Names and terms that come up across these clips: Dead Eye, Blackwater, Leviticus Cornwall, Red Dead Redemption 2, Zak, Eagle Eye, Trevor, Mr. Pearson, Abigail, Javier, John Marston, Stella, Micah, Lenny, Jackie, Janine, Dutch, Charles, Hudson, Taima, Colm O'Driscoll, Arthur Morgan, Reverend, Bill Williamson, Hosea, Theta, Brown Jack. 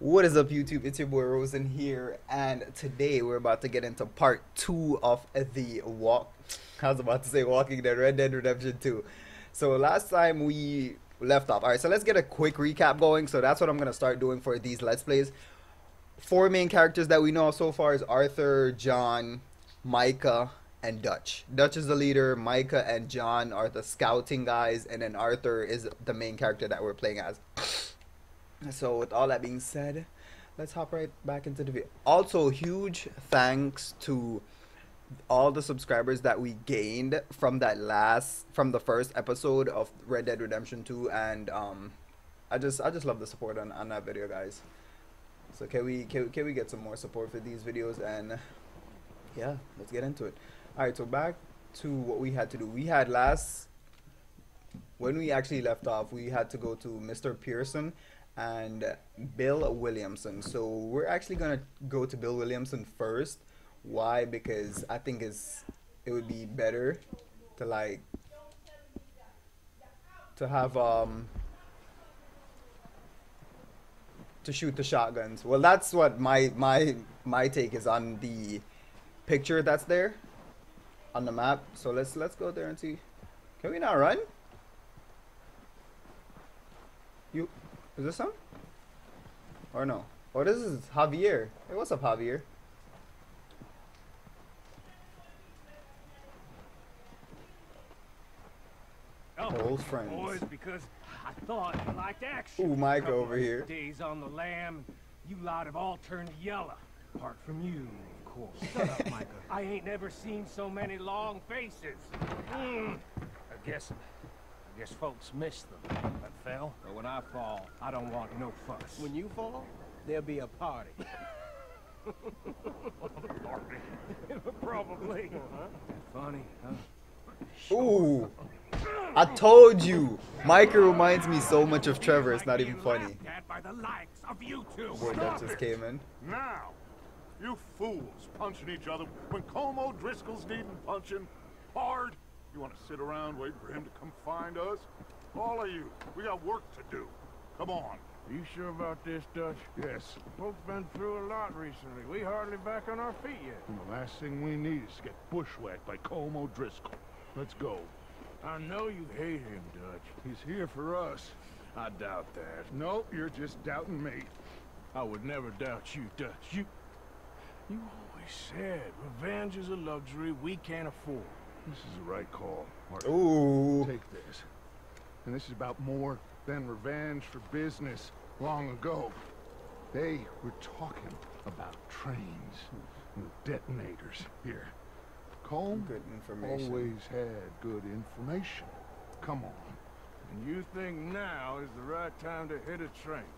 What is up, YouTube? It's your boy Rosen here, and today we're about to get into part 2 of the walk. I was about to say Walking Dead, Red Dead Redemption 2. So last time we left off. Alright, so let's get a quick recap going. So that's what I'm going to start doing for these Let's Plays. 4 main characters that we know of so far is Arthur, John, Micah, and Dutch. Dutch is the leader, Micah and John are the scouting guys, and then Arthur is the main character that we're playing as. So with all that being said, let's hop right back into the video. Also, huge thanks to all the subscribers that we gained from the first episode of Red Dead Redemption 2, and I just love the support on that video, guys. So can we get some more support for these videos? And yeah, let's get into it. All right, so back to what we had to do. We had last, when we actually left off, we had to go to Mr. Pearson and Bill Williamson. So we're actually gonna go to Bill Williamson first. Why? Because I think it would be better to have to shoot the shotguns. Well, that's what my take is on the picture that's there on the map. So let's go there and see. Can we not run? You. Is this him? Or no? Oh, this is Javier. Hey, what's up, Javier? Old friends. Boys, because I thought you liked action. Ooh, Mike over here. Days on the lam, you lot have all turned yellow. Apart from you, of course. Shut up, Micah. I ain't never seen so many long faces. I guess folks miss them. But fell. But when I fall, I don't want no fuss. When you fall, there'll be a party. Probably. Uh-huh. Funny, huh? Sure. Ooh. I told you, Micah reminds me so much of Trevor. It's not even funny. By the likes of you two. Boy, that just came in. Now, you fools punching each other when Colm O'Driscoll's needing punching hard. You want to sit around waiting for him to come find us? All of you, we got work to do. Come on. Are you sure about this, Dutch? Yes. Folks been through a lot recently. We hardly back on our feet yet. And the last thing we need is to get bushwhacked by Colm O'Driscoll. Let's go. I know you hate him, Dutch. He's here for us. I doubt that. No, you're just doubting me. I would never doubt you, Dutch. You always said revenge is a luxury we can't afford. This is the right call, Martin. Ooh. Take this. And this is about more than revenge for business long ago. They were talking about trains and detonators here. Colm always had good information. Come on. And you think now is the right time to hit a train.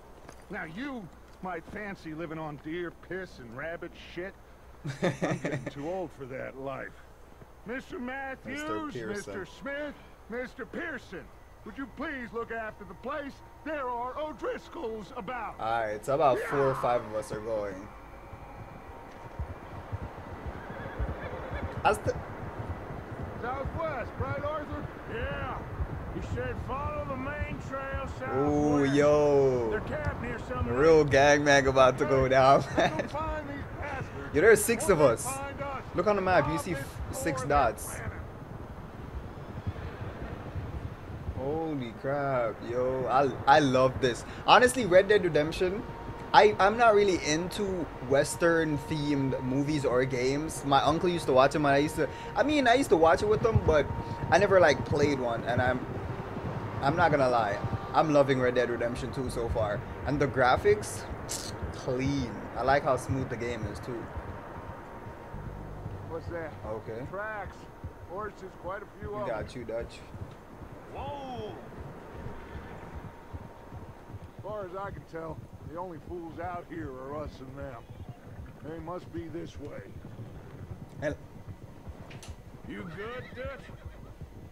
Now you might fancy living on deer piss and rabbit shit. I'm getting too old for that life. Mr. Matthews, Mr. Smith, Mr. Pearson, would you please look after the place? There are O'Driscolls about. Alright, it's about 4 or 5 of us are going. Southwest, right, Arthur? Yeah. You should follow the main trail southwest. Ooh, yo. They're camped near some real gang mag about to go down, man. Yo, there's 6 of us. Look on the map. You see 6 dots. Holy crap, yo. I love this. Honestly, Red Dead Redemption, I'm not really into Western themed movies or games. My uncle used to watch them, and I used to watch it with them, but I never like played one, and I'm not gonna lie, I'm loving Red Dead Redemption 2 so far. And the graphics, clean. I like how smooth the game is too. What's that? Okay. Tracks. Horses, quite a few. We got you, Dutch. Whoa! As far as I can tell, the only fools out here are us and them. They must be this way. Hello. You good, Dutch?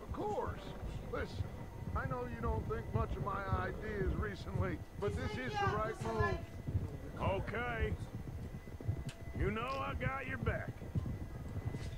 Of course. Listen, I know you don't think much of my ideas recently, but this is the right move. Okay. You know I got your back.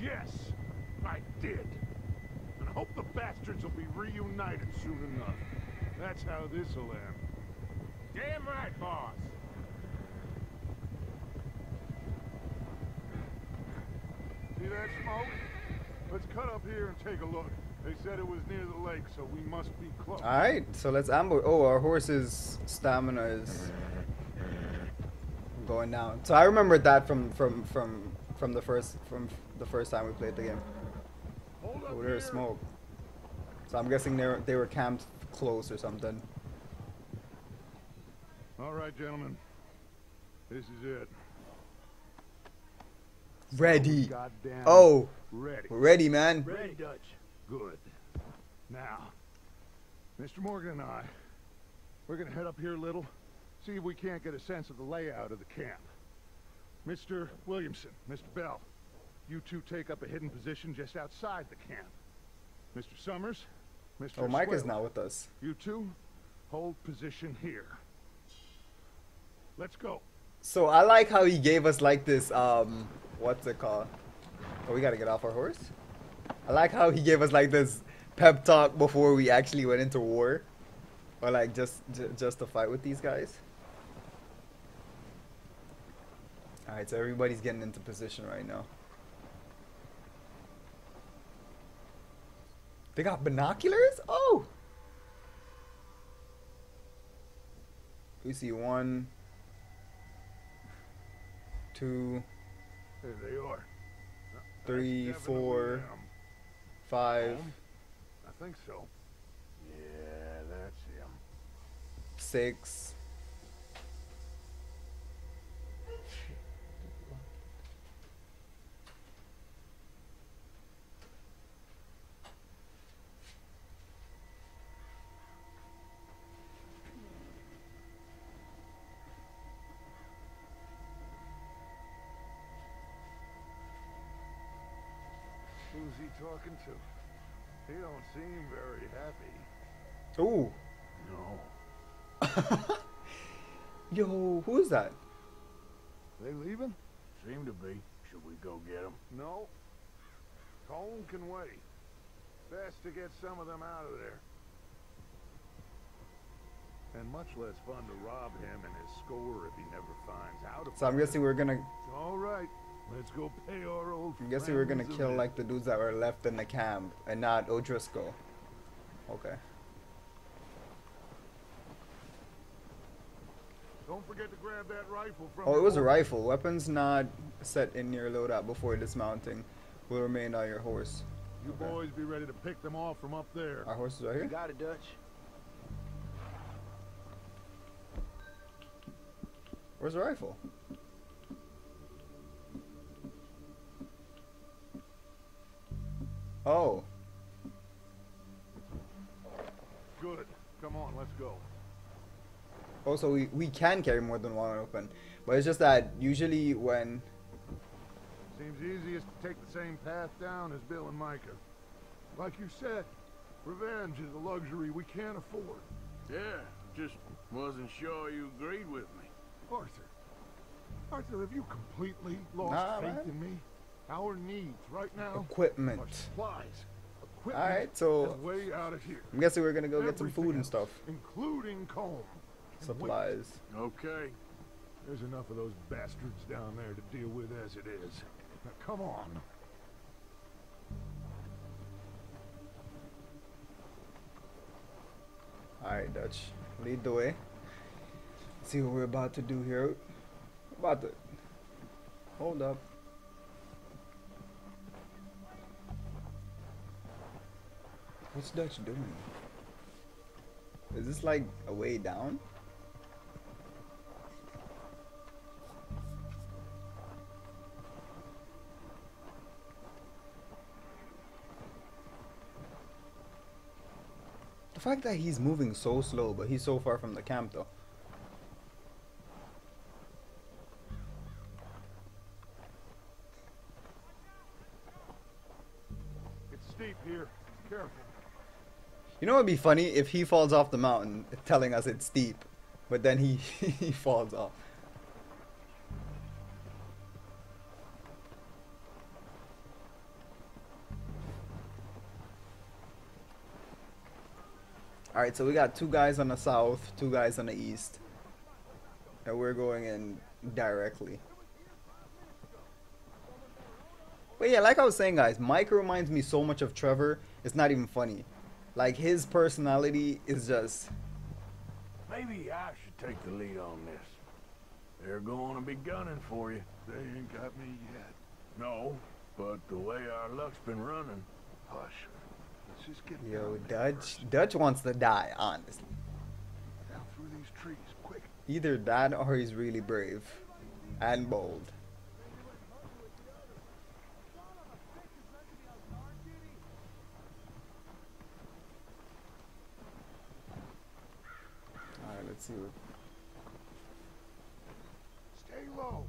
Yes, I did. And I hope the bastards will be reunited soon enough. That's how this'll end. Damn right, boss. See that smoke? Let's cut up here and take a look. They said it was near the lake, so we must be close. Alright, so let's ambush. Oh, our horse's stamina is going down. So I remembered that from the first time we played the game. Oh, there's smoke. So I'm guessing they were camped close or something. Alright, gentlemen. This is it. Ready. Oh, ready. We're ready, man. Ready, Dutch. Good. Now, Mr. Morgan and I, we're gonna head up here a little, see if we can't get a sense of the layout of the camp. Mr. Williamson, Mr. Bell, you two take up a hidden position just outside the camp. Mr. Summers, Mr. Oh, Micah's not with us. You two, hold position here. Let's go. So I like how he gave us like this, what's it called? Oh, we gotta get off our horse? I like how he gave us like this pep talk before we actually went into war. Or like just to fight with these guys. Alright, so everybody's getting into position right now. They got binoculars? Oh! We see 1, 2... There they are. 3, 4, 5. I think so. Yeah, that's him. 6. Who's he talking to? He don't seem very happy. Ooh. No. Yo, who is that? They leaving? Seem to be. Should we go get him? No. Colm can wait. Best to get some of them out of there. And much less fun to rob him and his score if he never finds out about it. So I'm guessing we're gonna. All right. Let's go pay our old friends. I'm guessing we're gonna kill like the dudes that were left in the camp and not O'Driscoll. Okay. Don't forget to grab that rifle from. Oh, it was a rifle. Weapons not set in your loadout before dismounting will remain on your horse. You boys be ready to pick them off from up there. Our horses right here. You got it, Dutch. Where's the rifle? Oh. Good. Come on, let's go. Oh, so we can carry more than one weapon. But it's just that usually when... Seems easiest to take the same path down as Bill and Micah. Like you said, revenge is a luxury we can't afford. Yeah, just wasn't sure you agreed with me. Arthur. Arthur, have you completely lost faith in me? Our needs right now. Equipment. Supplies. Equipment. All right, so way out of here. I'm guessing we're gonna go get some food and stuff, including Colm. Supplies. Okay. There's enough of those bastards down there to deal with as it is. Now come on. All right, Dutch. Lead the way. Let's see what we're about to do here. About to hold up. What's Dutch doing? Is this like a way down? The fact that he's moving so slow, but he's so far from the camp though. You know what would be funny? If he falls off the mountain, telling us it's steep, but then he falls off. Alright, so we got two guys on the south, two guys on the east, and we're going in directly. But yeah, like I was saying, guys, Micah reminds me so much of Trevor, it's not even funny. Like, his personality is just... Maybe I should take the lead on this. They're going to be gunning for you. They ain't got me yet. No, but the way our luck's been running... Hush. Let's just get... Yo, Dutch wants to die, honestly. Down through these trees, quick. Either that or he's really brave. And bold. Let's see what... Stay low.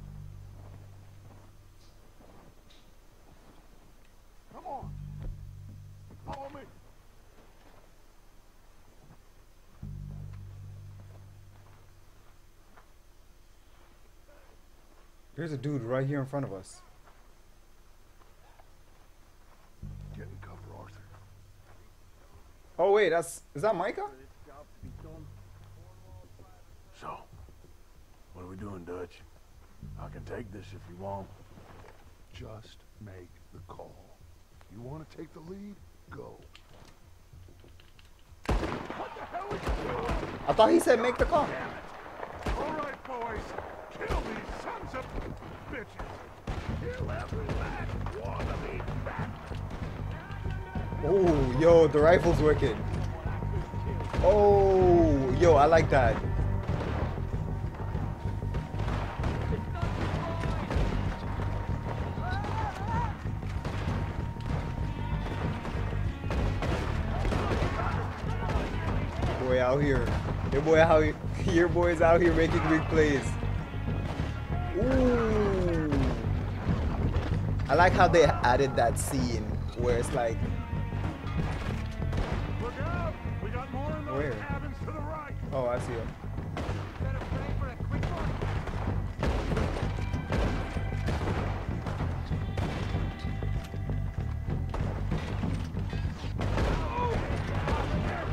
Come on. Follow me. There's a dude right here in front of us. Get in cover, Arthur. Oh wait, is that Micah? So, what are we doing, Dutch? I can take this if you want. Just make the call. You want to take the lead? Go. What the hell is he doing? I thought he said make the call. Damn it. All right, boys. Kill these sons of bitches. Kill every last one of these back. Oh, yo, the rifle's wicked. Oh, yo, I like that. Out here, your boy's out here making big plays. Ooh, I like how they added that scene where it's like, look out, we got more in those cabins to the right. Oh, I see him.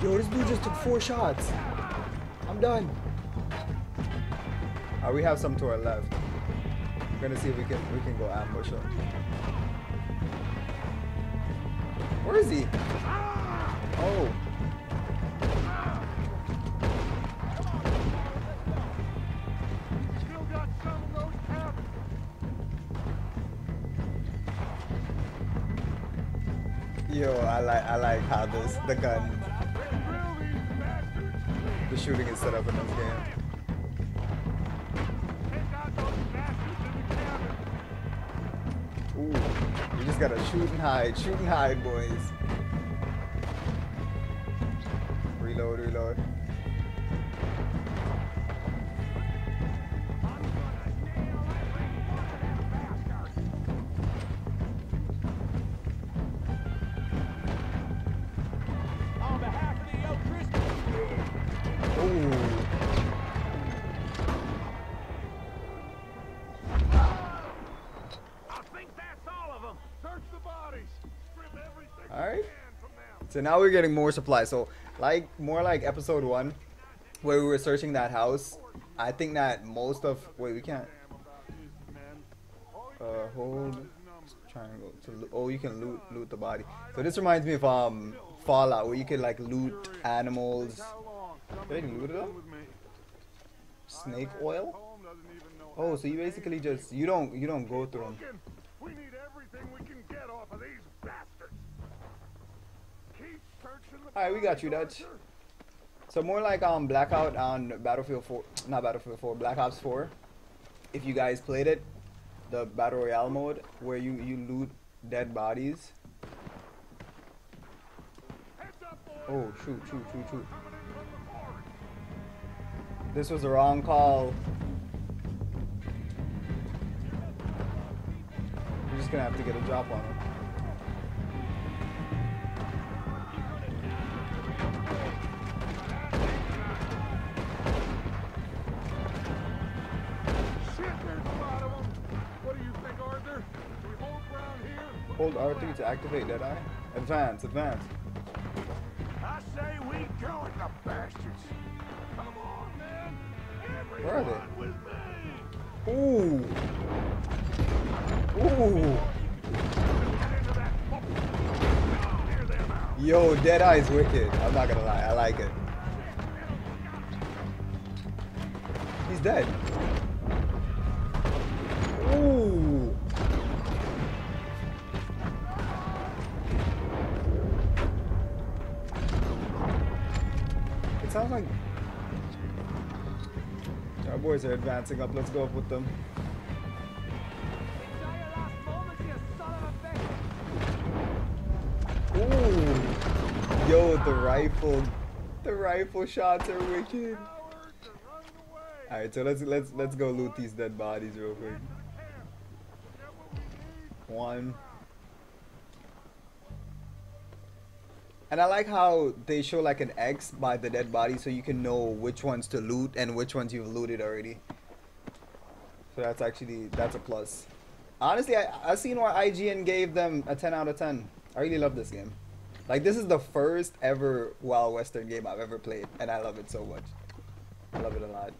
Yo, this dude just took 4 shots. I'm done. Alright, we have some to our left. We're gonna see if we can go ambush him. Where is he? Oh. Yo, I like how the gun. The shooting is set up in this game. Ooh, you just gotta shoot and hide, boys. Reload, reload. So now we're getting more supplies. So more like episode 1, where we were searching that house. I think that most of we can't hold triangle to oh, you can loot the body. So this reminds me of Fallout, where you could like loot animals. Did I loot them? Snake oil. Oh, so you basically just you don't go through them. We need everything we can get off of these bastards. Alright, we got you, Dutch. So more like Blackout on Battlefield 4, not Battlefield 4, Black Ops 4. If you guys played it, the Battle Royale mode where you loot dead bodies. Oh, shoot. This was the wrong call. We're just gonna have to get a drop on him. Hold R3 to activate Dead Eye. Advance, advance. I say we go at the bastards. Come on, man. Where are they? With me. Ooh. Ooh. Yo, Dead Eye is wicked. I'm not gonna lie, I like it. He's dead. Ooh. It sounds like our boys are advancing up. Let's go up with them. Ooh. Yo, the rifle shots are wicked. All right, so let's go loot these dead bodies real quick. One. And I like how they show like an X by the dead body, so you can know which ones to loot and which ones you've looted already. So that's actually, that's a plus. Honestly, I seen why IGN gave them a 10 out of 10. I really love this game. Like, this is the first ever Wild Western game I've ever played, and I love it so much. I love it a lot.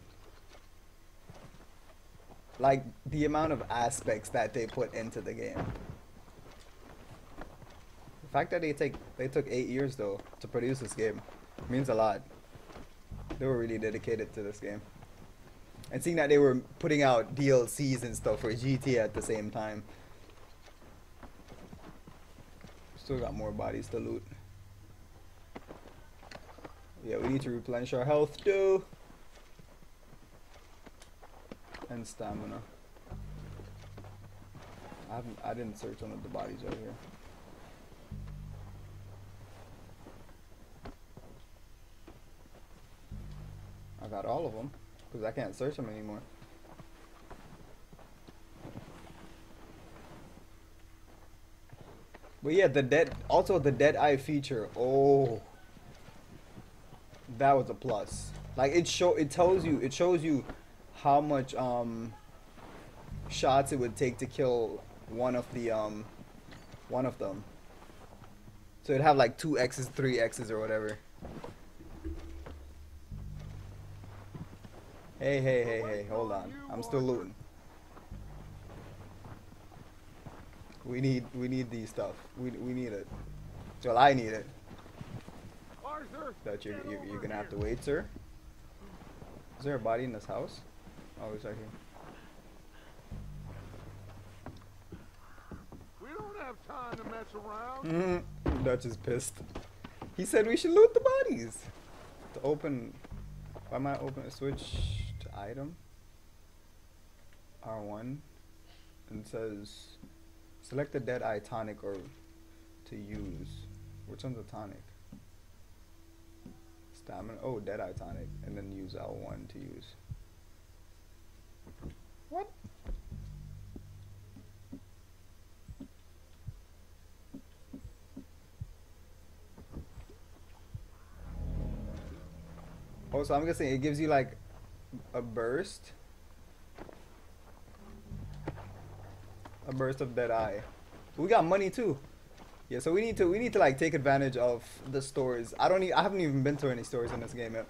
Like, the amount of aspects that they put into the game. The fact that they took 8 years, though, to produce this game means a lot. They were really dedicated to this game. And seeing that they were putting out DLCs and stuff for GTA at the same time. Still got more bodies to loot. Yeah, we need to replenish our health, too. And stamina. I didn't search one of the bodies right here. I got all of them because I can't search them anymore. But yeah, also the Dead Eye feature. Oh, that was a plus. Like it shows you how much shots it would take to kill one of them. So it'd have like 2 X's, 3 X's, or whatever. Hey, hold on. I'm still looting. We need these stuff. We need it. Well, I need it. But you're gonna have to wait, sir. Is there a body in this house? Oh, it's right here. We don't have time to mess around. Dutch is pissed. He said we should loot the bodies. To open, why am I open a switch to item? R1, and it says select the Dead Eye tonic or to use. Which one's a tonic? Stamina. Oh, Dead Eye tonic, and then use L1 to use. What? Oh, so I'm guessing it gives you like a burst. A burst of Dead Eye. We got money too. Yeah, so we need to like take advantage of the stores. I haven't even been to any stores in this game yet.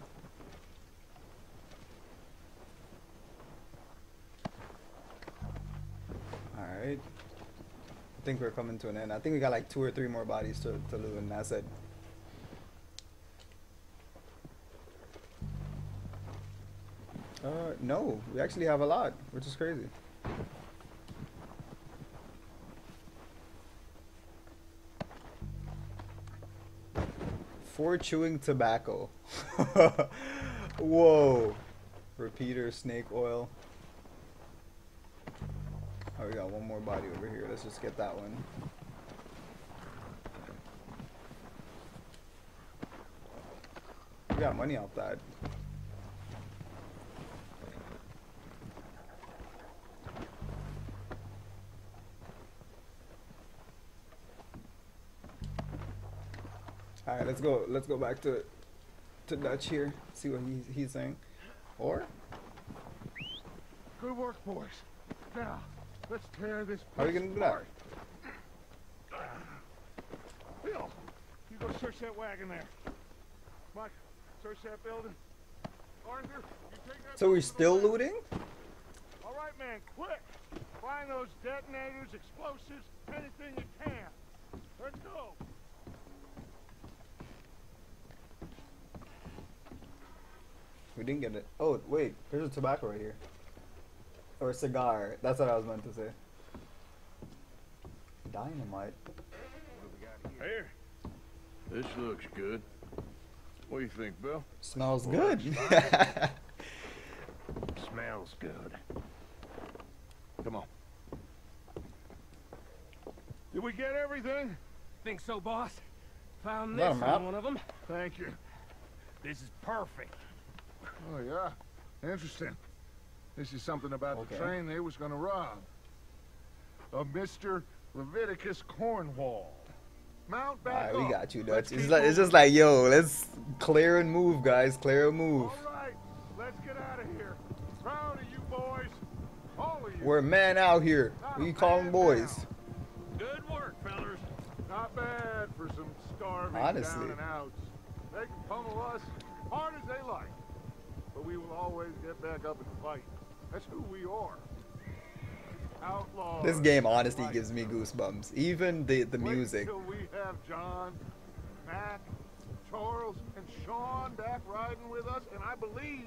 Alright. I think we're coming to an end. I think we got like 2 or 3 more bodies to loot, and that's it. No, we actually have a lot, which is crazy. For chewing tobacco. Whoa. Repeater, snake oil. Oh, we got one more body over here. Let's just get that one. We got money off that. All right, let's go back to Dutch here. See what he's saying. Or good work, boys. Now let's tear this. How are we gonna do that? You go search that wagon there. Mike, search that building. Arthur, you take that. So we're still looting? All right, man, quick. Find those detonators, explosives, anything you can. Let's go. We didn't get it. Oh, wait. There's a tobacco right here. Or a cigar. That's what I was meant to say. Dynamite. What do we got here? This looks good. What do you think, Bill? Smells good. Smells good. Come on. Did we get everything? Think so, boss. Found this on one of them. Thank you. This is perfect. Oh, yeah. Interesting. This is something about the train they was going to rob. Of Mr. Leviticus Cornwall. Mount back up. We got you, Dutch. It's just like, yo, let's clear and move, guys. Clear and move. All right. Let's get out of here. Proud of you boys. All of you. We're men out here. We call them boys. Good work, fellas. Not bad for some starving down and outs. They can pummel us hard as they like. But we will always get back up and fight. That's who we are. Outlaws. This game honestly gives me goosebumps. Even the music. Wait till we have John, Matt, Charles, and Sean back riding with us, and I believe,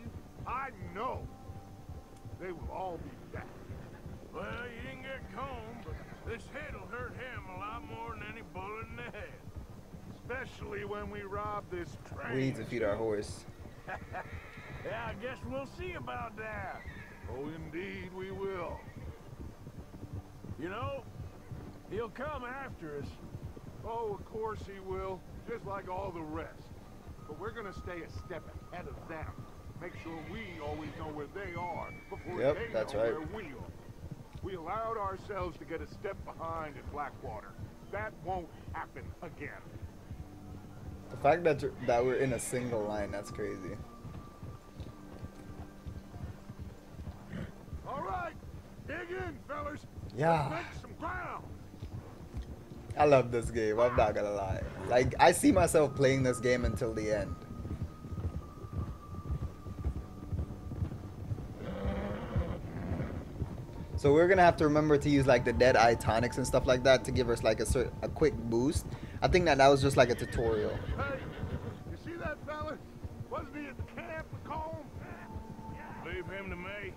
I know, they will all be back. Well, you didn't get Colm, but this head'll hurt him a lot more than any bullet in the head. Especially when we rob this train. We need to feed our horse. Yeah, I guess we'll see about that. Oh, indeed we will. You know, he'll come after us. Oh, of course he will, just like all the rest. But we're gonna stay a step ahead of them. Make sure we always know where they are before they know where we are. We allowed ourselves to get a step behind at Blackwater. That won't happen again. The fact that we're in a single line, that's crazy. All right, dig in, fellas. Yeah. Make some ground. I love this game. I'm not gonna lie. Like, I see myself playing this game until the end. So we're gonna have to remember to use like the Dead Eye tonics and stuff like that to give us like a quick boost. I think that was just like a tutorial. Hey, you see that fella? Wasn't he at the camp with Colm? Yeah. Leave him to me.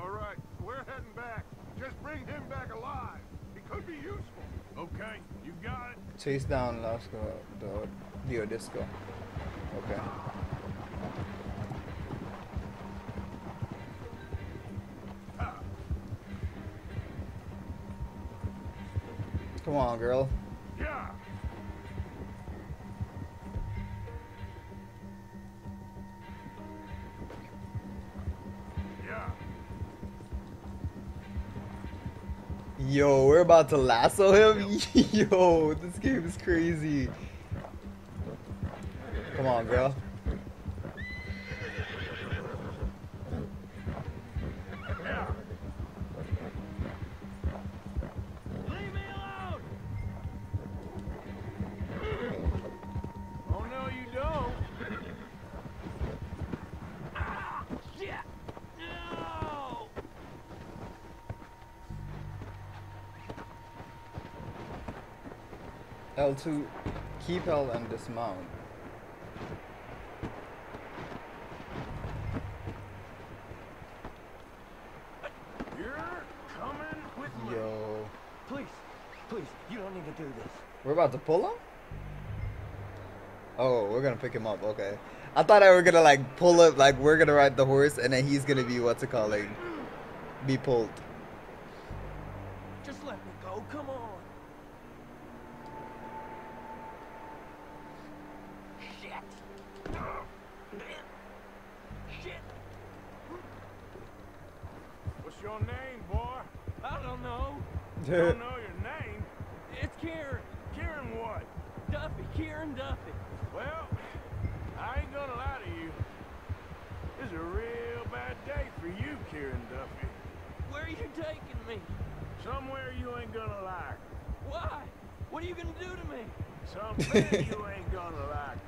All right, we're heading back. Just bring him back alive. He could be useful. Okay, you got it. Chase down the Odisco. Okay. Come on, girl. Yeah. Yo, we're about to lasso him? Yo, this game is crazy. Come on, bro. Yeah. Leave me alone! Oh, no, you don't. Ah, shit! No! L2, keep L and dismount. You're coming with me. Yo. Please, please, you don't need to do this. We're about to pull him? Oh, we're gonna pick him up, okay. I thought I were gonna like pull up, like we're gonna ride the horse and then he's gonna be be pulled. Just let me go, come on. What's your name, boy? I don't know. Don't know your name. It's Kieran. Kieran what? Duffy. Kieran Duffy. Well, I ain't gonna lie to you. It's a real bad day for you, Kieran Duffy. Where are you taking me? Somewhere you ain't gonna like. Why? What are you gonna do to me? Something you ain't gonna like.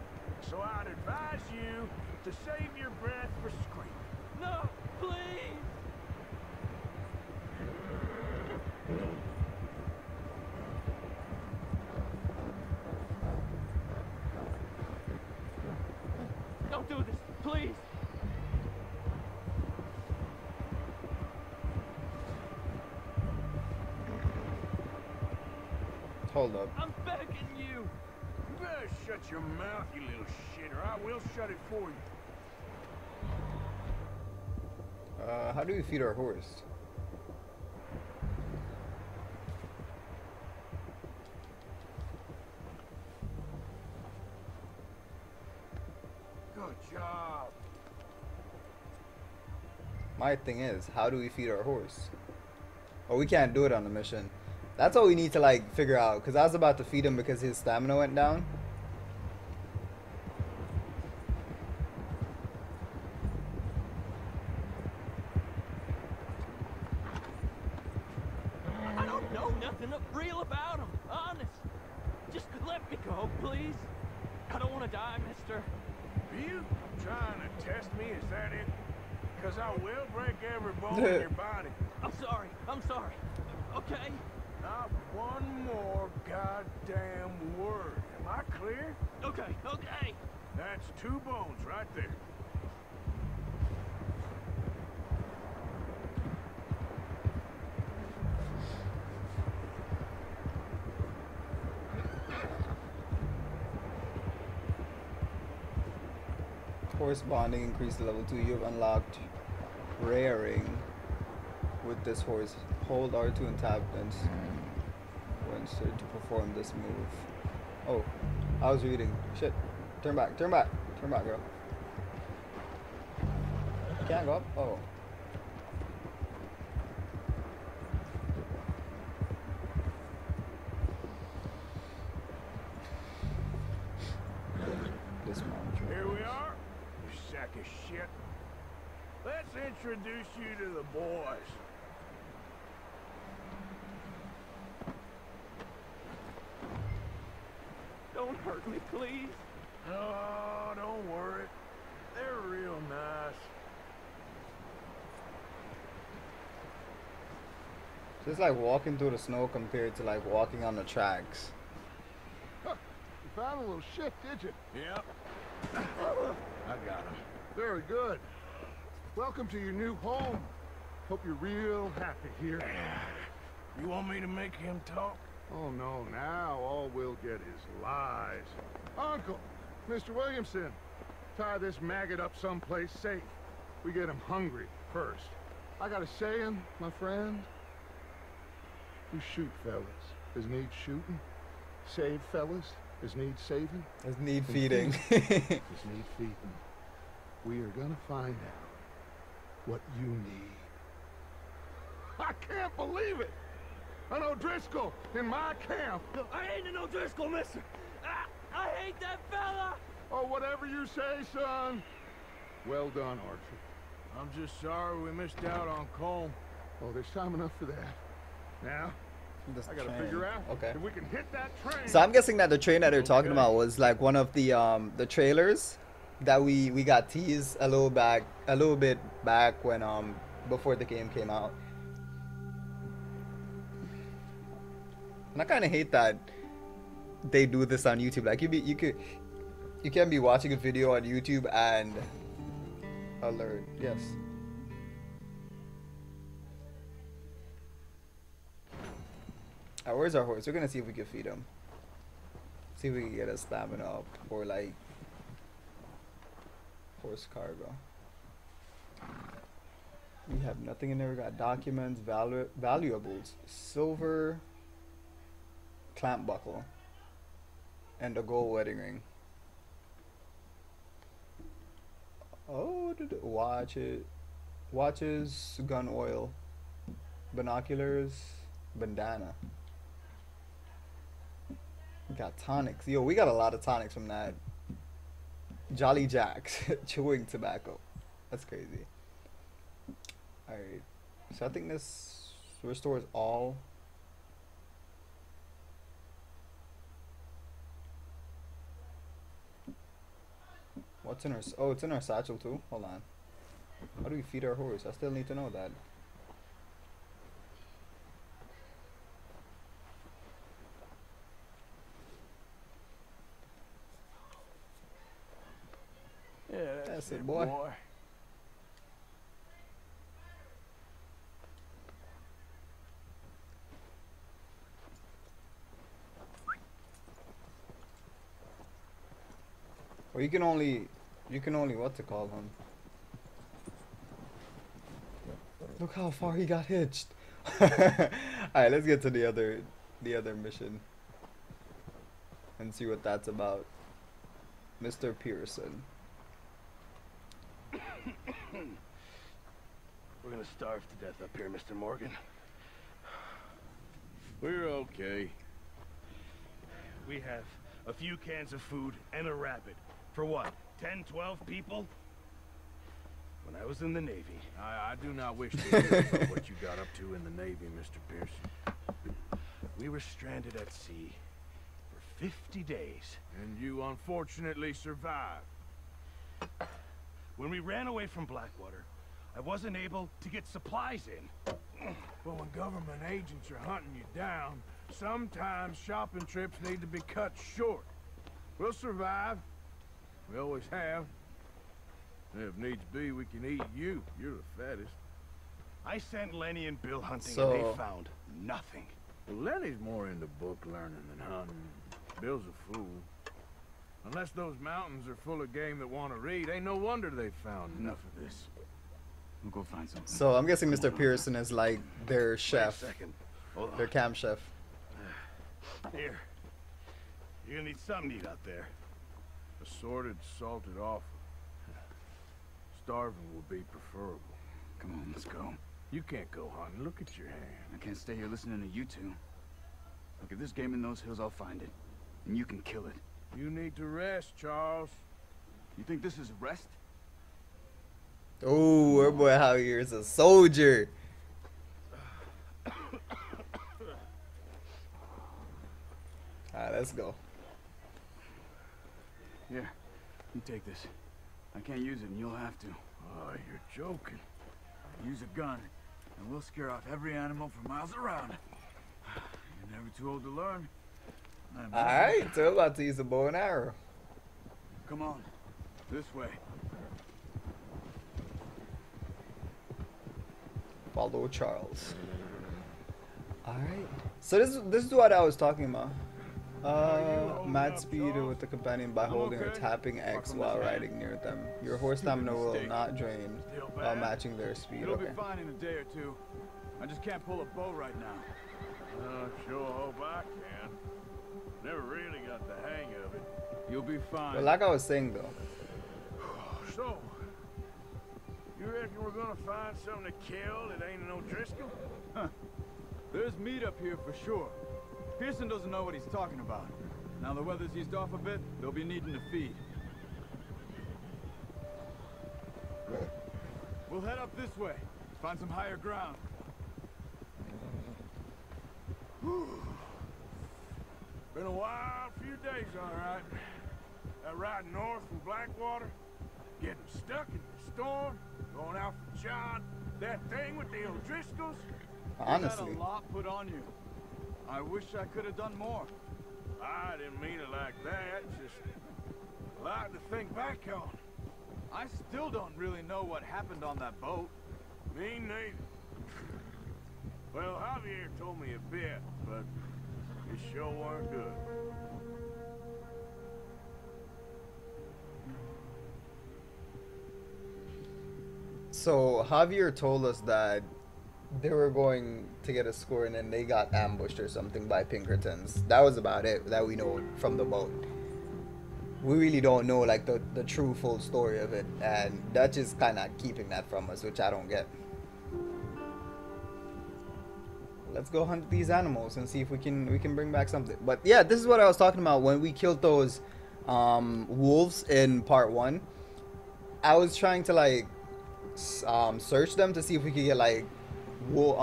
So I'd advise you to save your breath for screaming. No, please. Don't do this, please. Hold up. I'm begging you. You better shut your mouth, you little shitter. I will shut it for you. How do we feed our horse? Good job. My thing is, how do we feed our horse? Oh, we can't do it on the mission. That's what we need to like figure out, because I was about to feed him because his stamina went down. Bonding increased to level 2. You have unlocked rearing with this horse. Hold R2 and tap to perform this move. Oh, I was reading. Shit. Turn back. Turn back. Turn back, girl. Can't go up? Oh. Introduce you to the boys. Don't hurt me, please. Oh, don't worry. They're real nice. Just like walking through the snow compared to like walking on the tracks. Huh. You found a little shit, did you? Yep. I got him. Very good. Welcome to your new home. Hope you're real happy here. You want me to make him talk? Oh no, now all we'll get is lies. Uncle, Mr. Williamson, tie this maggot up someplace safe. We get him hungry first. I got a saying, my friend. You shoot fellas as need shooting. Save fellas as need saving. As need feeding. As need feeding. We are gonna find out what you need. I can't believe it! An O'Driscoll in my camp! No, I ain't an O'Driscoll, mister! I hate that fella! Oh, whatever you say, son! Well done, Archer. I'm just sorry we missed out on Colm. Oh, there's time enough for that. Now, I gotta figure out if we can hit that train. So I'm guessing that the train that they're talking about was like one of the trailers that we got teased a little bit back when before the game came out. And I kind of hate that they do this on YouTube. Like you can be watching a video on YouTube and alert. Yes. All right, where's our horse? We're gonna see if we can feed him. See if we can get a stamina up or like horse cargo. We have nothing in there. We got documents, valuables, silver clamp buckle, and a gold wedding ring. Oh, watches, gun oil, binoculars, bandana. We got tonics. Yo, we got a lot of tonics from that. Jolly Jacks chewing tobacco. That's crazy. Alright. So I think this restores all. What's in our... Oh, it's in our satchel too? Hold on. How do we feed our horse? I still need to know that. Yeah, that's it, boy. Well, you can only what to call him. Look how far he got hitched. All right, let's get to the other mission and see what that's about. Mr. Pearson. We're gonna starve to death up here, Mr. Morgan. We're okay. We have a few cans of food and a rabbit. For what, 10, 12 people? When I was in the Navy... I do not wish to hear about what you got up to in the Navy, Mr. Pearson. We were stranded at sea for 50 days. And you unfortunately survived. When we ran away from Blackwater, I wasn't able to get supplies in. But when government agents are hunting you down, sometimes shopping trips need to be cut short. We'll survive. We always have. If needs be, we can eat you. You're the fattest. I sent Lenny and Bill hunting, and they found nothing. Well, Lenny's more into book learning than hunting. Bill's a fool. Unless those mountains are full of game that want to read, ain't no wonder they found enough of this. We'll go find something. So I'm guessing Mr. Pearson is like their chef. Their camp chef. Here. You're gonna need something to eat out there. Assorted, salted offer. Starving will be preferable. Come on, let's go. You can't go hunting. Look at your hand. I can't stay here listening to you two. Look, if there's game in those hills, I'll find it. And you can kill it. You need to rest, Charles. You think this is rest? Oh, our boy Javier is a soldier. Alright, let's go. Yeah, you take this. I can't use it, and you'll have to. Oh, you're joking. Use a gun, and we'll scare off every animal for miles around. You're never too old to learn. Alright, so I'm about to use a bow and arrow. Come on, this way. Follow Charles. Alright, so this is what I was talking about. Mad speed with a companion by holding or tapping X while riding near them. Your horse stamina will not drain while matching their speed. It'll be fine in a day or two. I just can't pull a bow right now. Sure hope I can. Never really got the hang of it. You'll be fine. But like I was saying though. So, you reckon we're gonna find something to kill that ain't an O'Driscoll? Huh. There's meat up here for sure. Pearson doesn't know what he's talking about. Now the weather's eased off a bit, they'll be needing to feed. We'll head up this way, find some higher ground. Whew. Been a wild few days, all right. That ride north from Blackwater, getting stuck in the storm, going out for John, that thing with the O'Driscolls. Honestly. You got a lot put on you. I wish I could have done more. I didn't mean it like that. Just a lot to think back on. I still don't really know what happened on that boat. Me neither. Well, Javier told me a bit, but it sure weren't good. So Javier told us that they were going to get a score and then they got ambushed or something by Pinkertons. That was about it that we know from the boat. We really don't know like the true full story of it, and Dutch is kind of keeping that from us, which I don't get. Let's go hunt these animals and see if we can bring back something. But yeah, this is what I was talking about when we killed those wolves in part one. I was trying to like search them to see if we could get like wool,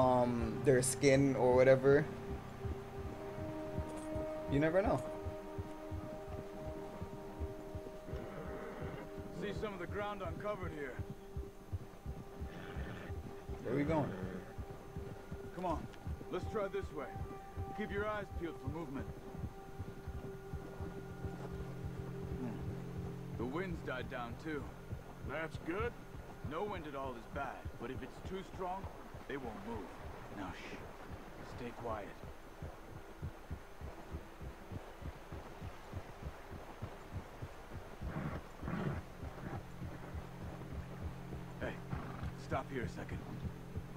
their skin or whatever. You never know. See some of the ground uncovered here. Where are we going? Come on, let's try this way. Keep your eyes peeled for movement. The wind's died down too. That's good. No wind at all is bad, but if it's too strong, they won't move. Now shh, stay quiet. Hey, stop here a second.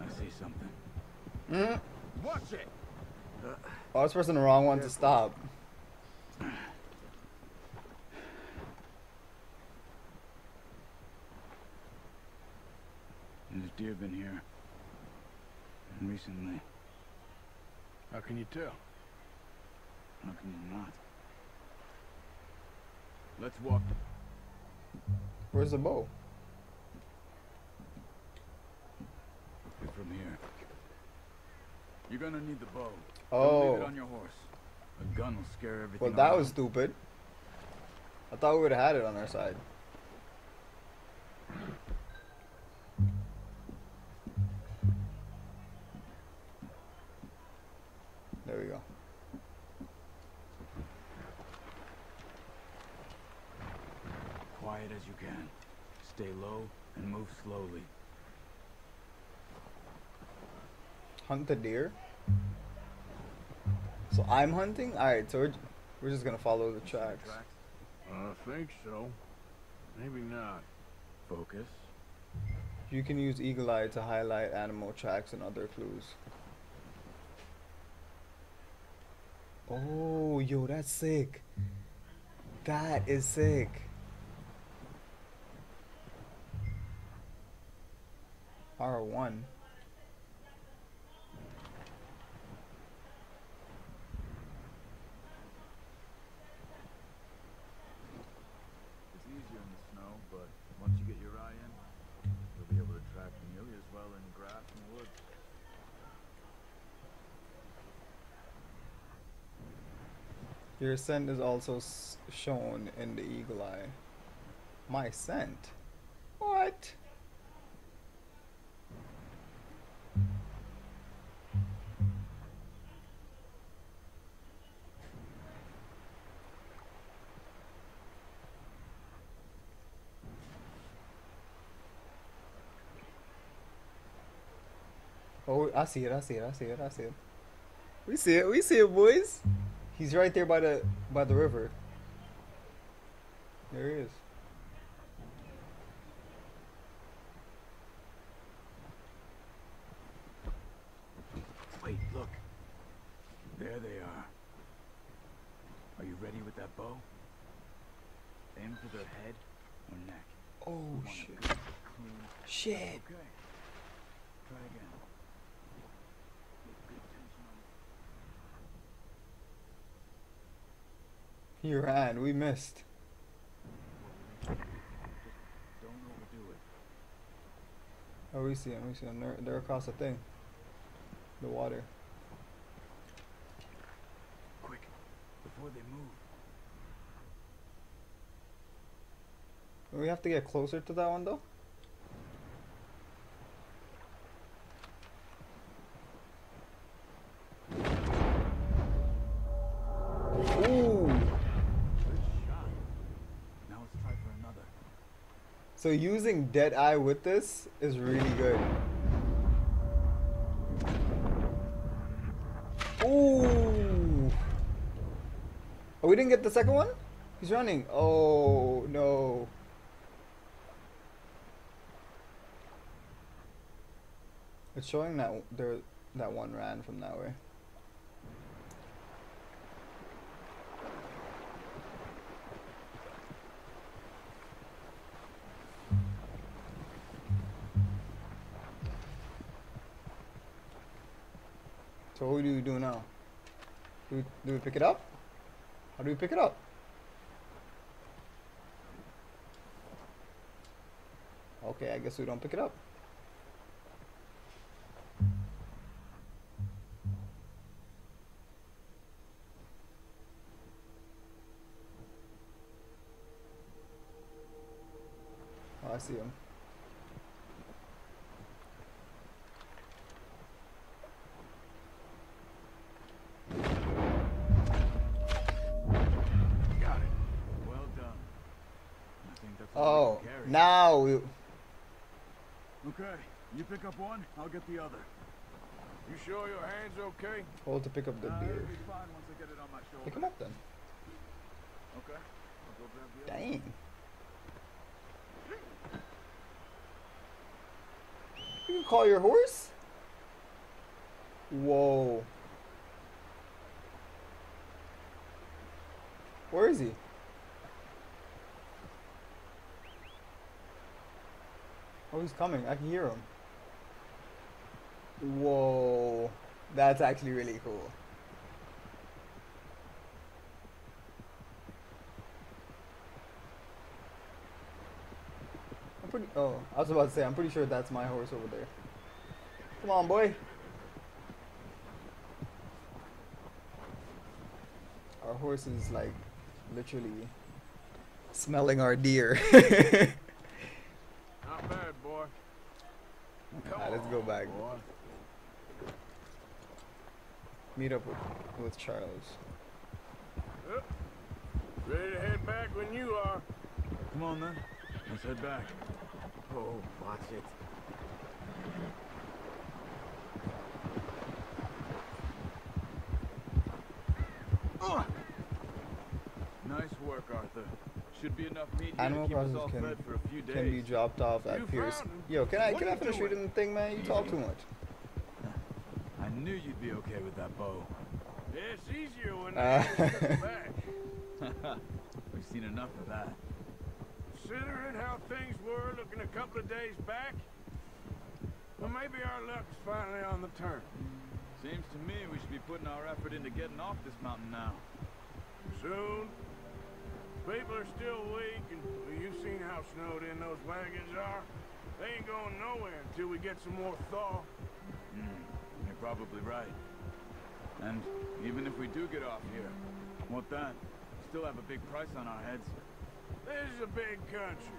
I see something. Watch it. I was pressing the wrong one to stop. There's deer been here recently. How can you tell? How can you not? Let's walk. Where's the bow? You're from here. You're gonna need the bow. Oh. Don't leave it on your horse. A gun will scare everything. Well, that was stupid. I thought we would have had it on our side. There we go. Quiet as you can. Stay low and move slowly. Hunt the deer? So I'm hunting? Alright, so we're just gonna follow the tracks. I think so. Maybe not. Focus. You can use Eagle Eye to highlight animal tracks and other clues. Oh, yo, that's sick. That is sick. R1. Your scent is also shown in the Eagle Eye. My scent? What? Oh, I see it, I see it, I see it, I see it. We see it, we see it, boys. He's right there by the river. There he is. Wait, look. There they are. Are you ready with that bow? Aim for their head or neck. Oh shit. Shit. Okay. Try again. He ran. We missed. Don't overdo it. Oh, we see him. We see him. They're across the thing. The water. Quick, before they move. We have to get closer to that one, though. So using Dead Eye with this is really good. Ooh! Oh, we didn't get the second one? He's running. Oh, no. It's showing that that one ran from that way. So what do we do now? Do we pick it up? How do we pick it up? Okay, I guess we don't pick it up. I see him. Got it. Well done. I think that's all. Oh, now we... Okay, you pick up one, I'll get the other. You sure your hand's okay? Hold to pick up the beer. Pick him up then. Okay. I'll go grab the other. Dang. You can call your horse? Whoa. Where is he? Oh, he's coming. I can hear him. Whoa, that's actually really cool. I'm pretty. Oh, I was about to say, I'm pretty sure that's my horse over there. Come on, boy. Our horse is like literally smelling our deer. Not bad, boy. All right, let's go back. Boy. Meet up with Charles. Ready to head back when you are. Come on then. Let's head back. Oh, watch it. Nice work, Arthur. Should be enough meat here to keep us all fed for a few days. Can be dropped off at Pierce. Yo, can I finish reading the thing, man? You talk too much. I knew you'd be okay with that bow. Yeah, it's easier when back. We've seen enough of that. Considering how things were looking a couple of days back, well, maybe our luck's finally on the turn. Seems to me we should be putting our effort into getting off this mountain now. Soon. People are still weak, and you've seen how snowed in those wagons are. They ain't going nowhere until we get some more thaw. You're probably right. And even if we do get off here, what then? We still have a big price on our heads. This is a big country.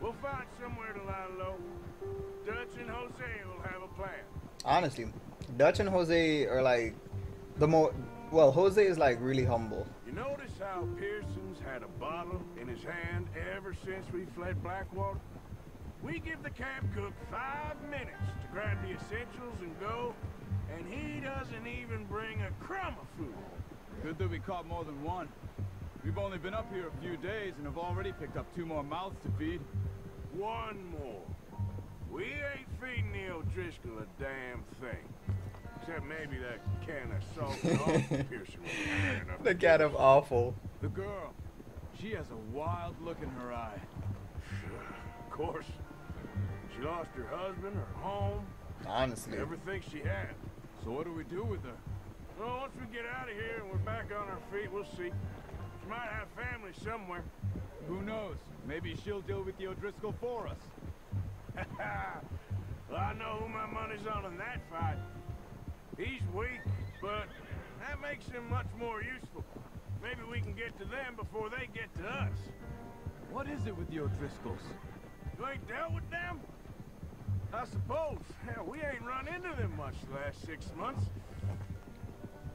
We'll find somewhere to lie low. Dutch and Hosea will have a plan. Honestly, Dutch and Jose are like the more... Well, Jose is like really humble. You notice how Pearson's had a bottle in his hand ever since we fled Blackwater? We give the camp cook 5 minutes to grab the essentials and go, and he doesn't even bring a crumb of food. Good that we caught more than one. We've only been up here a few days and have already picked up 2 more mouths to feed. 1 more. We ain't feeding the O'Driscoll a damn thing. Except maybe that can of salt and awful Pearson was enough. The can of awful. The girl, she has a wild look in her eye. Of course. She lost her husband, her home, honestly, everything she had. So what do we do with her? Well, once we get out of here and we're back on our feet, we'll see. She might have family somewhere. Who knows? Maybe she'll deal with the O'Driscoll for us. Well, I know who my money's on in that fight. He's weak, but that makes him much more useful. Maybe we can get to them before they get to us. What is it with the O'Driscolls? You ain't dealt with them? I suppose. Hell, we ain't run into them much the last 6 months.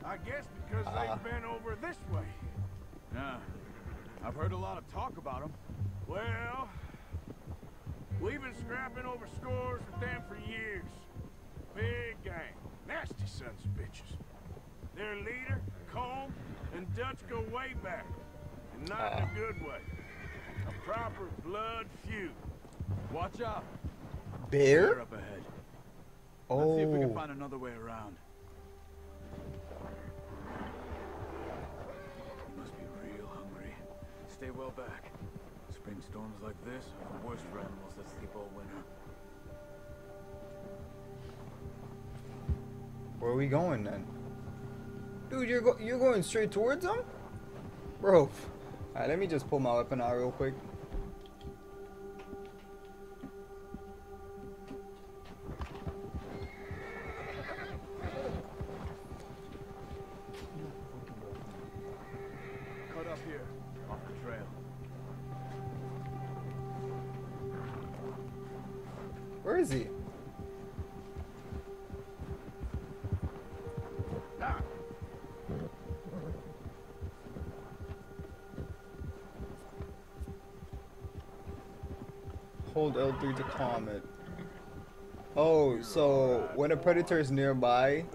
I guess because they've been over this way. Yeah, I've heard a lot of talk about them. Well, we've been scrapping over scores with them for years. Big gang. Nasty sons of bitches. Their leader, Colm, and Dutch go way back. And not in a good way. A proper blood feud. Watch out. Bear up ahead. Oh. Let's see if we can find another way around. You must be real hungry. Stay well back. Spring storms like this are the worst for animals that sleep all winter. Where are we going then? Dude, you're going straight towards them? Bro. Alright, let me just pull my weapon out real quick. Cut up here, off the trail. is he? Hold L3 to calm it. Oh, so when a predator is nearby,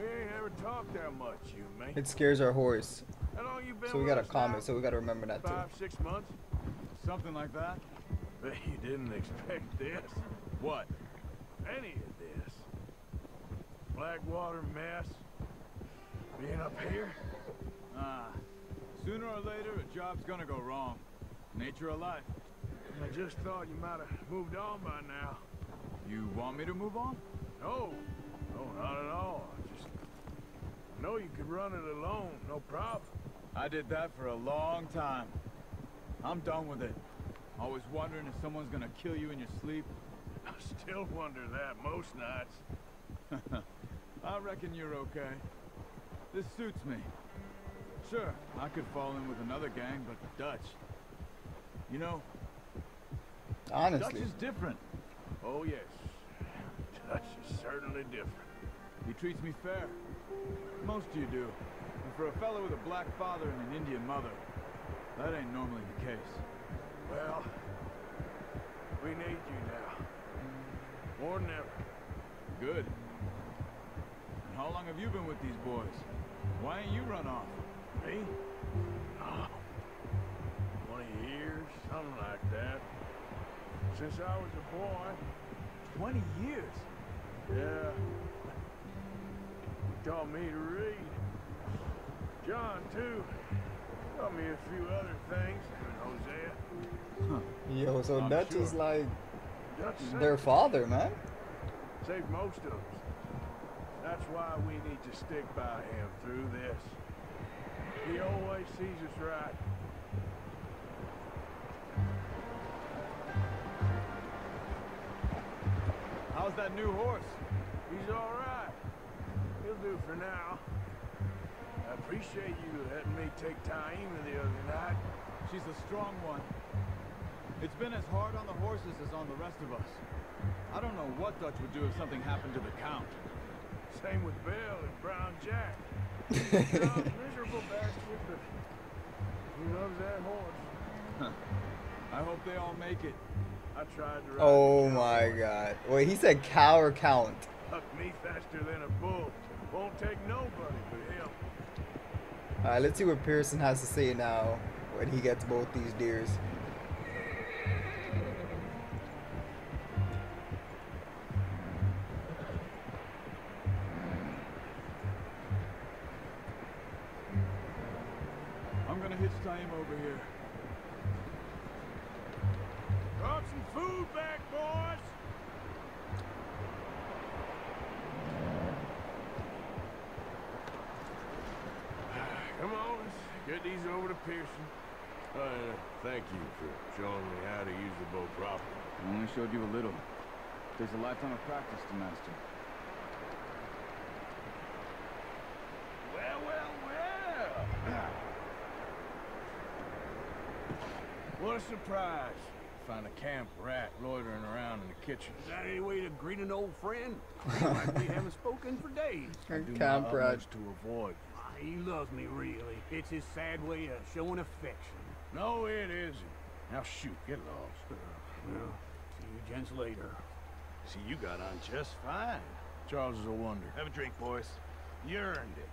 it scares our horse. So we gotta calm it. So we gotta remember that too. 5, 6 months, something like that. But you didn't expect this. What? Any of this? Blackwater mess. Being up here. Sooner or later, a job's gonna go wrong. Nature of life. I just thought you might have moved on by now. You want me to move on? No. No, not at all. I know you could run it alone, no problem. I did that for a long time. I'm done with it. Always wondering if someone's gonna kill you in your sleep. I still wonder that most nights. I reckon you're okay. This suits me. Sure, I could fall in with another gang, but the Dutch. You know, honestly, Dutch is different. Oh yes, Dutch is certainly different. He treats me fair. Most of you do. And for a fellow with a black father and an Indian mother, that ain't normally the case. Well, we need you now. More than ever. Good. And how long have you been with these boys? Why ain't you run off? Me? Oh, 20 years, something like that. Since I was a boy. 20 years? Yeah. Taught me to read. John, too. Taught me a few other things. And Hosea. Huh. Yo, so I'm Dutch sure. Is like Dutch their father, man. Saved most of us. That's why we need to stick by him through this. He always sees us right. How's that new horse? He's all right. He'll do for now. I appreciate you letting me take Taima the other night. She's a strong one. It's been as hard on the horses as on the rest of us. I don't know what Dutch would do if something happened to the Count. Same with Bill and Brown Jack. Brown's miserable bastard, but he loves that horse. I hope they all make it. I tried to ride. Oh my God. Wait, he said cow or count? Huck me faster than a bull. Won't take nobody but him. Alright, let's see what Pearson has to say now when he gets both these deers. I'm gonna hitch time over here. Got some food back, boys. Come on, let's get these over to Pearson. Thank you for showing me how to use the bow properly. I only showed you a little. There's a lifetime of practice to master. Well, well, well. What a surprise. Find a camp rat loitering around in the kitchen. Is that any way to greet an old friend? Like we haven't spoken for days. Camp rat. To avoid. He loves me, really. It's his sad way of showing affection. No, it isn't. Now, shoot, get lost. Well, see you gents later. See, you got on just fine. Charles is a wonder. Have a drink, boys. You earned it.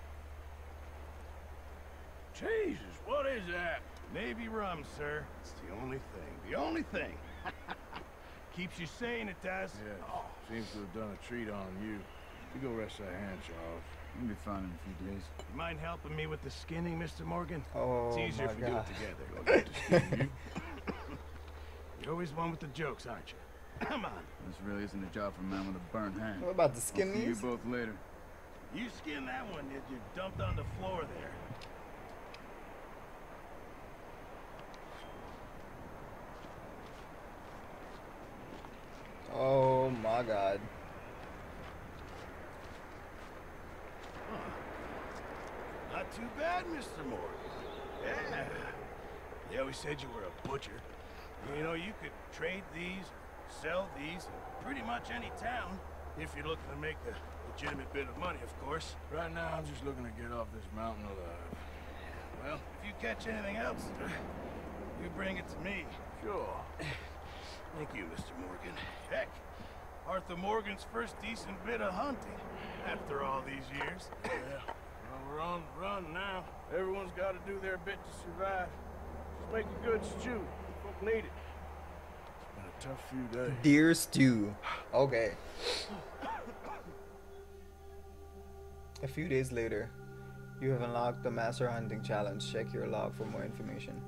Jesus, what is that? Navy rum, sir. It's the only thing. The only thing. Keeps you sane, it does. Yeah, oh. Seems to have done a treat on you. You go rest that hand, Charles. You'll be fine in a few days. You mind helping me with the skinning, Mr. Morgan? Oh, it's easier if we do it together. I'll get to skin you. You're always one with the jokes, aren't you? Come on. This really isn't a job for a man with a burnt hand. What about the skin? I'll see you both later. You skinned that one, did you? Dumped on the floor there. Oh my God. Not too bad, Mr. Morgan. Yeah. They always said you were a butcher. You know, you could trade these, Sell these in pretty much any town, if you're looking to make a legitimate bit of money, of course. Right now, I'm just looking to get off this mountain alive. Well, if you catch anything else, you bring it to me. Sure. Thank you, Mr. Morgan. Heck, Arthur Morgan's first decent bit of hunting after all these years. Yeah. Well, we're on the run now. Everyone's got to do their bit to survive. Just make a good stew. Folk need it. It's been a tough few days. Deer stew. Okay. A few days later, you have unlocked the Master Hunting Challenge. Check your log for more information.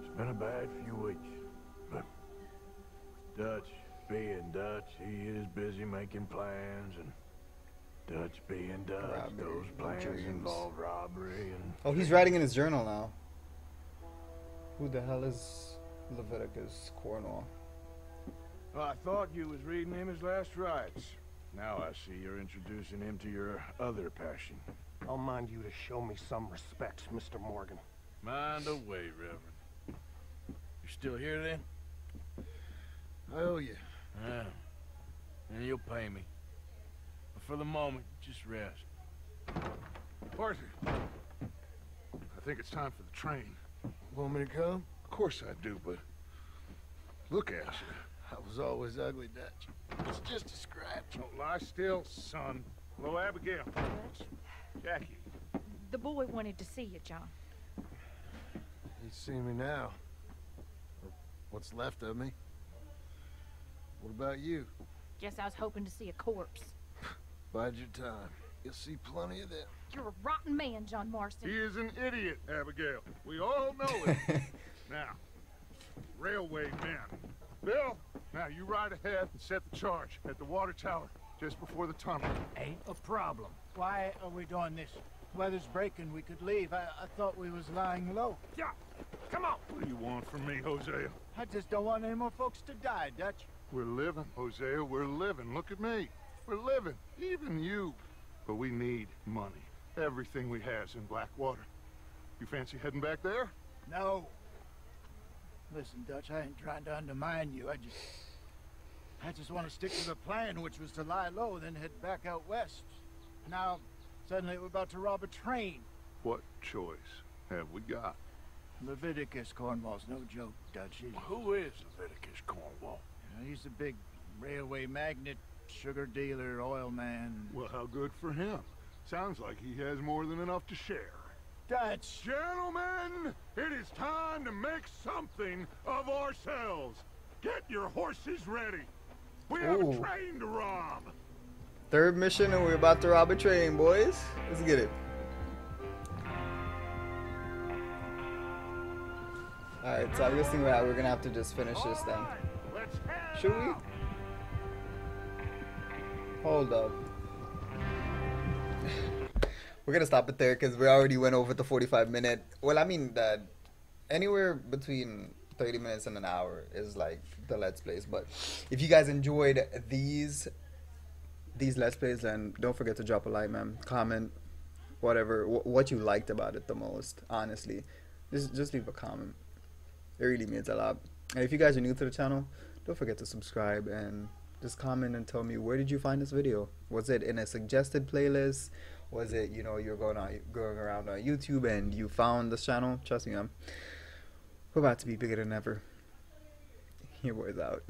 It's been a bad few weeks, but Dutch being Dutch, he is busy making plans, and Dutch being Dutch, those plans involve robbery and... Oh, he's writing in his journal now. Who the hell is Leviticus Cornwall? Well, I thought you was reading him his last rites. Now I see you're introducing him to your other passion. I'll mind you to show me some respect, Mr. Morgan. Mind away, Reverend. You're still here, then? I owe you. Yeah. And you'll pay me. But for the moment, just rest. Arthur, I think it's time for the train. Want me to come? Of course I do, but look at you. I was always ugly, Dutch. It's just a scratch. Don't lie still, son. Hello, Abigail. Dutch? Jackie. The boy wanted to see you, John. He's seen me now. Or what's left of me. What about you? Guess I was hoping to see a corpse. Bide your time. You'll see plenty of them. You're a rotten man, John Marston. He is an idiot, Abigail. We all know it. Now, railway men. Bill, now you ride ahead and set the charge at the water tower just before the tunnel. Ain't a problem. Why are we doing this? Weather's breaking, we could leave. I thought we was lying low. Yeah, come on. What do you want from me, Hosea? I just don't want any more folks to die, Dutch. We're living, Hosea, we're living. Look at me. We're living, even you. But we need money. Everything we has in Blackwater. You fancy heading back there? No. Listen, Dutch, I ain't trying to undermine you. I just want to stick to the plan, which was to lie low, then head back out west. Now, suddenly we're about to rob a train. What choice have we got? Leviticus Cornwall's no joke, Dutch. Who is Leviticus Cornwall? You know, he's a big railway magnate, sugar dealer, oil man. Well, how good for him. Sounds like he has more than enough to share. Dutch. Gentlemen, it is time to make something of ourselves. Get your horses ready. We have a train to rob. Third mission and we're about to rob a train, boys. Let's get it. Alright, so I'm guessing that we're gonna have to just finish this then. Should we? Hold up. We're gonna stop it there because we already went over the 45-minute. Well, I mean that anywhere between 30 minutes and an hour is like the Let's Plays. But if you guys enjoyed these Let's Plays, then don't forget to drop a like, man. Comment, whatever, what you liked about it the most. Honestly, just leave a comment. It really means a lot. And if you guys are new to the channel, don't forget to subscribe and just comment and tell me, where did you find this video? Was it in a suggested playlist? Was it, you know, you're going around on YouTube and you found this channel? Trust me, we're about to be bigger than ever. Your boy's out.